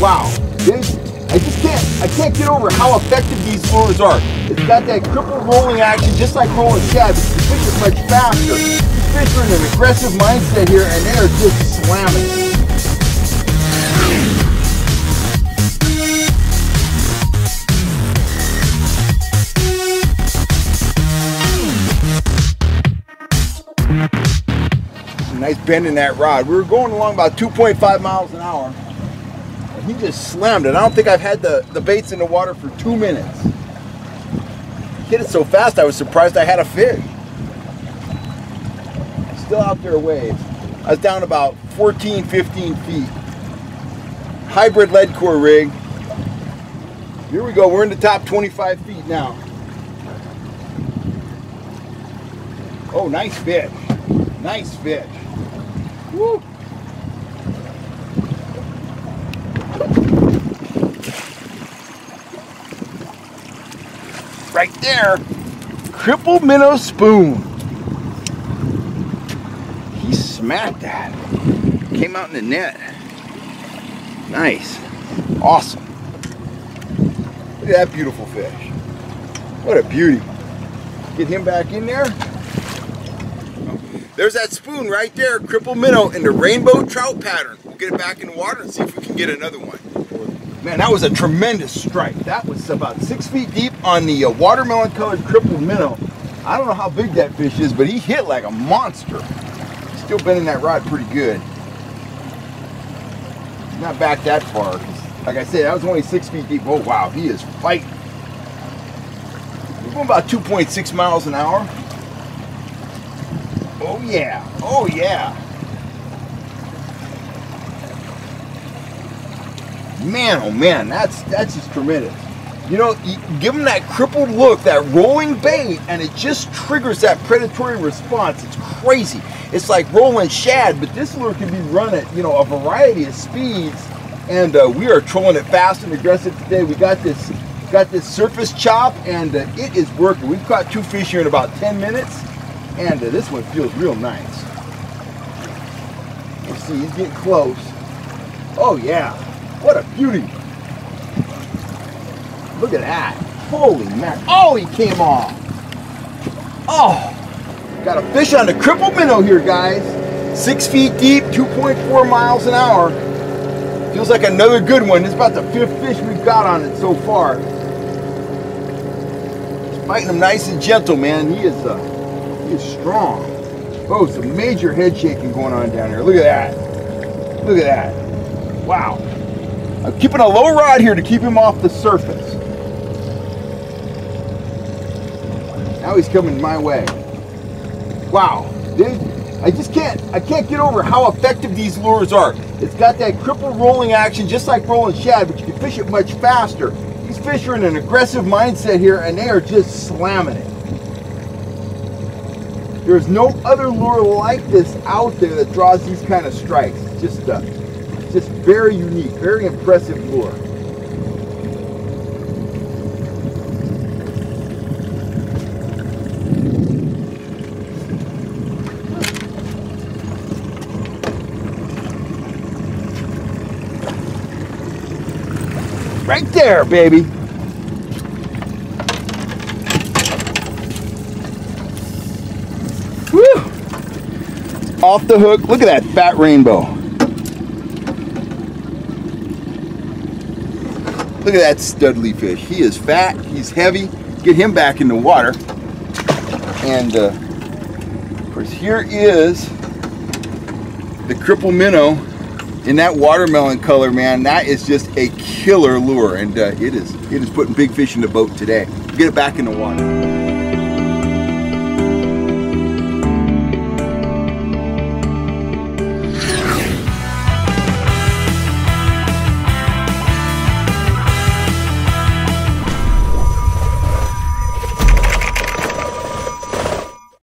Wow, I just can't get over how effective these lures are. It's got that crippled rolling action, just like rolling shad, but the fish is much faster. These fish are in an aggressive mindset here, and they are just slamming. Nice bend in that rod. We were going along about 2.5 miles an hour. And he just slammed it. I don't think I've had the baits in the water for 2 minutes. He hit it so fast I was surprised I had a fish. Still out there waves. I was down about 14, 15 feet. Hybrid lead core rig. Here we go. We're in the top 25 feet now. Oh, nice fish. Nice fish. Woo. Right there, cripple minnow spoon. He smacked that. Came out in the net. Nice. Awesome. Look at that beautiful fish. What a beauty. Get him back in there. There's that spoon right there, cripple minnow in the rainbow trout pattern. We'll get it back in the water and see if we can get another one. Man, that was a tremendous strike. That was about 6 feet deep on the watermelon colored cripple minnow. I don't know how big that fish is, but he hit like a monster. Still bending that rod pretty good. Not back that far. Like I said, that was only 6 feet deep. Oh, wow, he is fighting. We're going about 2.6 miles an hour. Oh yeah, oh yeah. Man, oh man, that's just tremendous. You know, you give them that crippled look, that rolling bait, and it just triggers that predatory response. It's crazy. It's like rolling shad, but this lure can be run at, you know, a variety of speeds, and we are trolling it fast and aggressive today. We got this surface chop, and it is working. We've caught two fish here in about 10 minutes. And this one feels real nice. You see, he's getting close. Oh yeah, what a beauty. Look at that, holy man. Oh, he came off. Oh, got a fish on the cripple minnow here, guys. 6 feet deep, 2.4 miles an hour. Feels like another good one. It's about the fifth fish we've got on it so far. He's biting him nice and gentle, man. He is strong. Oh, some major head shaking going on down here. Look at that. Look at that. Wow. I'm keeping a low rod here to keep him off the surface. Now he's coming my way. Wow. I just can't get over how effective these lures are. It's got that cripple rolling action, just like rolling shad, but you can fish it much faster. These fish are in an aggressive mindset here, and they are just slamming it. There's no other lure like this out there that draws these kind of strikes. Just very unique, very impressive lure. Right there, baby. Off the hook. Look at that fat rainbow. Look at that studly fish. He is fat. He's heavy. Get him back in the water. And of course, here is the cripple minnow in that watermelon color, man. That is just a killer lure, and it is putting big fish in the boat today. Get it back in the water.